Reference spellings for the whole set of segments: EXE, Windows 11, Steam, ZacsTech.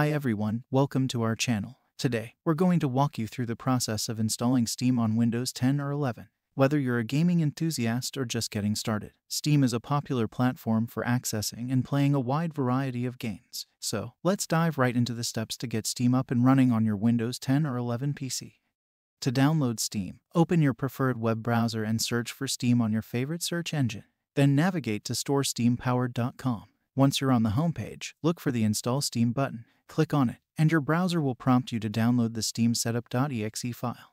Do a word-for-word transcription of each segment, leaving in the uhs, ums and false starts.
Hi everyone, welcome to our channel. Today, we're going to walk you through the process of installing Steam on Windows ten or eleven. Whether you're a gaming enthusiast or just getting started, Steam is a popular platform for accessing and playing a wide variety of games. So, let's dive right into the steps to get Steam up and running on your Windows ten or eleven P C. To download Steam, open your preferred web browser and search for Steam on your favorite search engine. Then navigate to store steam powered dot com. Once you're on the homepage, look for the Install Steam button, click on it, and your browser will prompt you to download the Steam Setup dot E X E file.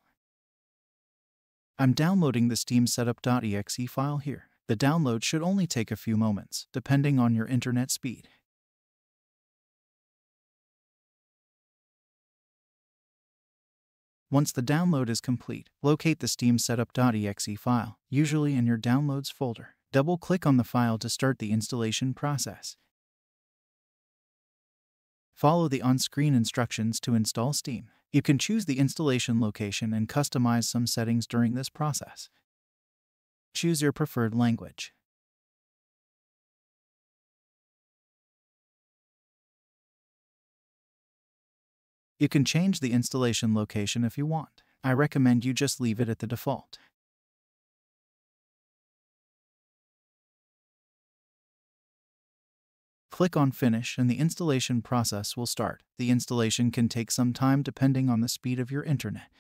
I'm downloading the Steam Setup dot E X E file here. The download should only take a few moments, depending on your internet speed. Once the download is complete, locate the Steam Setup dot E X E file, usually in your Downloads folder. Double-click on the file to start the installation process. Follow the on-screen instructions to install Steam. You can choose the installation location and customize some settings during this process. Choose your preferred language. You can change the installation location if you want. I recommend you just leave it at the default. Click on Finish and the installation process will start. The installation can take some time depending on the speed of your internet.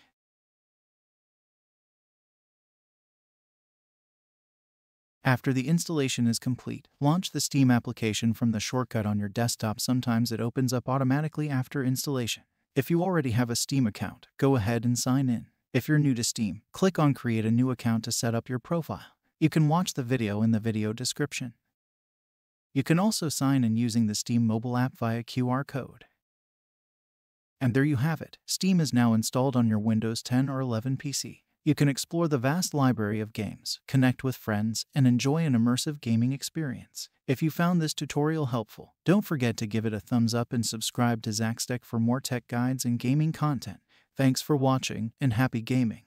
After the installation is complete, launch the Steam application from the shortcut on your desktop. Sometimes it opens up automatically after installation. If you already have a Steam account, go ahead and sign in. If you're new to Steam, click on Create a New Account to set up your profile. You can watch the video in the video description. You can also sign in using the Steam mobile app via Q R code. And there you have it. Steam is now installed on your Windows ten or eleven P C. You can explore the vast library of games, connect with friends, and enjoy an immersive gaming experience. If you found this tutorial helpful, don't forget to give it a thumbs up and subscribe to ZacsTech for more tech guides and gaming content. Thanks for watching, and happy gaming!